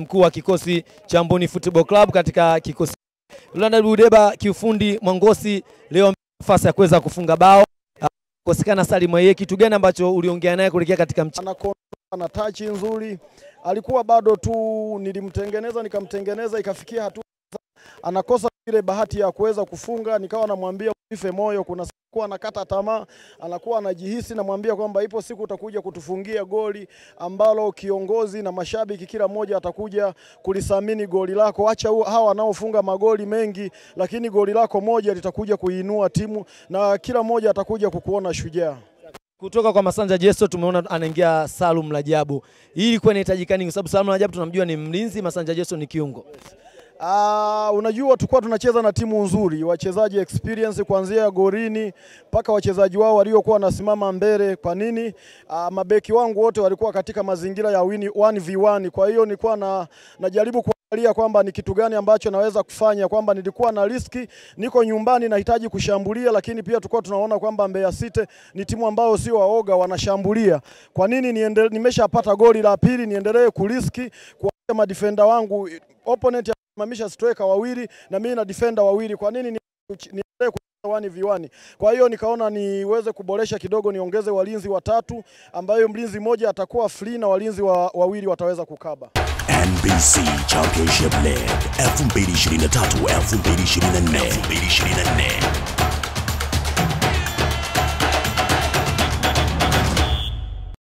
Mkuu wa kikosi cha Shambuni Football Club katika kikosi Landu Debeba kiufundi MWANGOSI leo nafasi ya kuweza kufunga bao. Kosekana Salum yeye kitu gani ambacho uliongea naye kuelekea katika mchezo? Ana touch nzuri. Alikuwa bado tu nilimtengeneza nikamtengeneza ikafikia hatua anakosa ile bahati ya kuweza kufunga, nikawa namwambia usife moyo, kuna siku anakata tamaa, anakuwa anajihisi, namwambia kwamba ipo siku utakuja kutufungia goli ambalo kiongozi na mashabiki kila mmoja atakuja kulisamini goli lako. Acha hawa wanaofunga magoli mengi, lakini goli lako moja litakuja kuinua timu na kila mmoja atakuja kukuona shujaa. Kutoka kwa Masanja Jesto tumeona anaingia Salum Rajabu. Hii ilikuwa inahitajika nini? Kwa sababu Salum Rajabu tunamjua ni mlinzi, Masanja Jesto ni kiungo. Unajua tulikuwa tunacheza na timu nzuri, wachezaji experience kuanzia gorini mpaka wachezaji wao waliokuwa nasimama mbele. Kwa nini? Mabeki wangu wote walikuwa katika mazingira ya 1v1. Kwa hiyo nilikuwa najaribu kuangalia kwamba ni kitu gani ambacho naweza kufanya, kwamba nilikuwa na riski, niko nyumbani nahitaji kushambulia, lakini pia tulikuwa tunaona kwamba Mbeya City ni timu ambao sio waoga, wanashambulia. Kwa nini nimeshapata goli la pili niendelee kuriski kwa madefender wangu? Opponent amamisha striker wawili na mimi na defender wawili, kwa nini niendelee kucheza 1v1? Kwa hiyo nikaona niweze kuboresha kidogo, niongeze walinzi watatu, ambayo mlinzi mmoja atakuwa free na walinzi wawili wataweza kukaba. NBC Championship League 2023 2024.